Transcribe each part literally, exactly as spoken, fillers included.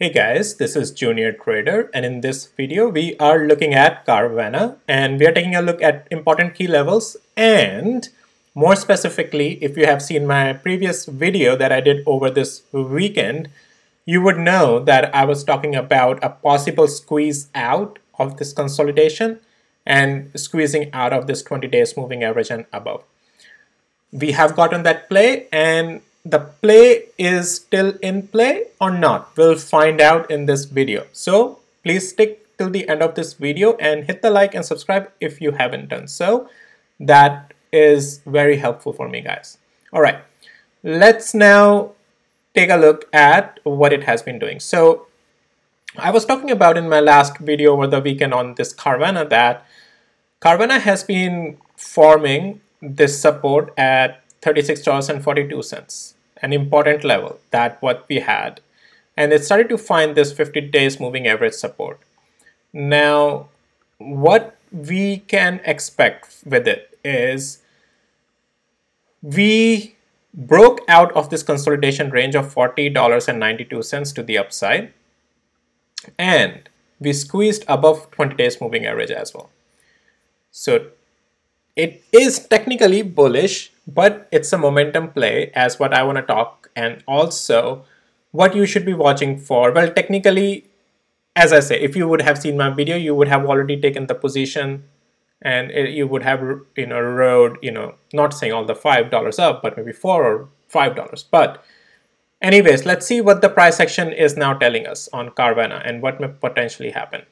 Hey guys, this is Junior Trader, and in this video we are looking at Carvana and we are taking a look at important key levels, and more specifically, if you have seen my previous video that I did over this weekend, you would know that I was talking about a possible squeeze out of this consolidation and squeezing out of this twenty days moving average and above. We have gotten that play, and the play is still in play or not, we'll find out in this video. So please stick till the end of this video and hit the like and subscribe if you haven't done so. That is very helpful for me, guys. All right, let's now take a look at what it has been doing. So I was talking about in my last video over the weekend on this Carvana that Carvana has been forming this support at thirty-six dollars and forty-two cents, an important level that what we had, and it started to find this fifty days moving average support. Now what we can expect with it is we broke out of this consolidation range of forty dollars and ninety-two cents to the upside, and we squeezed above twenty days moving average as well. So it is technically bullish, but it's a momentum play as what I want to talk, and also what you should be watching for. Well, technically, as I say, if you would have seen my video, you would have already taken the position and it, you would have, you know, rode, you know, not saying all the five dollars up, but maybe four or five dollars. But anyways, let's see what the price action is now telling us on Carvana and what may potentially happen.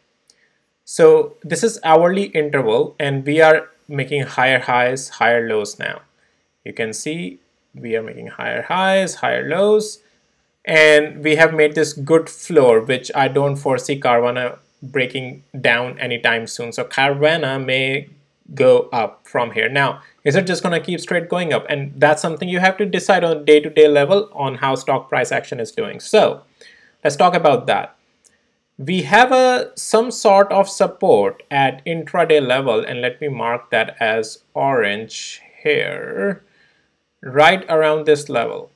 So this is hourly interval, and we are making higher highs, higher lows now. You can see we are making higher highs, higher lows, and we have made this good floor, which I don't foresee Carvana breaking down anytime soon. So Carvana may go up from here. Now, is it just gonna keep straight going up? And that's something you have to decide on day-to-day level on how stock price action is doing. So let's talk about that. We have a some sort of support at intraday level, and let me mark that as orange here, right around this level.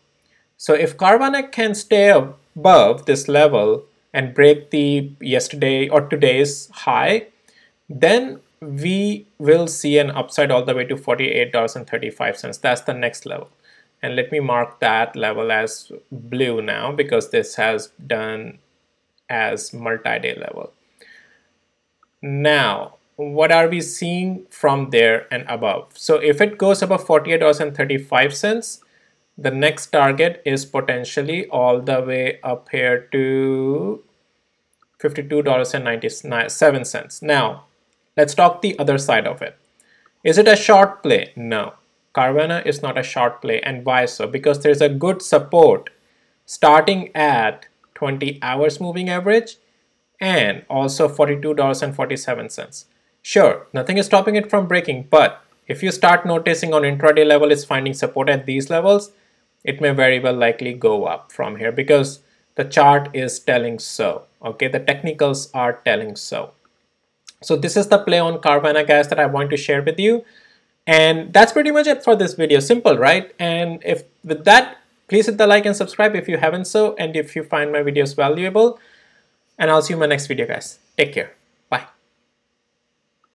So if Carvana can stay above this level and break the yesterday or today's high, then we will see an upside all the way to forty-eight dollars and thirty-five cents. That's the next level. And let me mark that level as blue now, because this has done as multi-day level. Now, what are we seeing from there and above? So if it goes above forty-eight dollars and thirty-five cents, the next target is potentially all the way up here to fifty-two dollars and ninety-seven cents. Now, let's talk the other side of it. Is it a short play? No, Carvana is not a short play. And why so? Because there's a good support starting at twenty hours moving average and also forty-two dollars and forty-seven cents. Sure, nothing is stopping it from breaking, but if you start noticing on intraday level is finding support at these levels, it may very well likely go up from here because the chart is telling so. Okay, the technicals are telling so. So this is the play on Carvana, guys, that I want to share with you. And that's pretty much it for this video. Simple, right? And if with that, please hit the like and subscribe if you haven't so, and if you find my videos valuable. And I'll see you in my next video, guys. Take care.